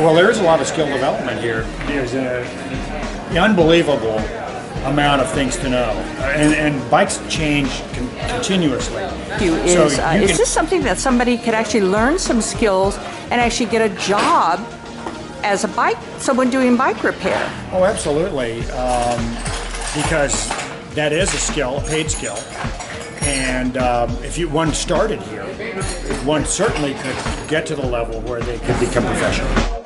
Well, there is a lot of skill development here. There's an unbelievable amount of things to know, and bikes change continuously. Is this something that somebody could actually learn some skills and actually get a job as a someone doing bike repair? Oh, absolutely, because that is a skill, a paid skill, and if one started here, one certainly could get to the level where they could become professional.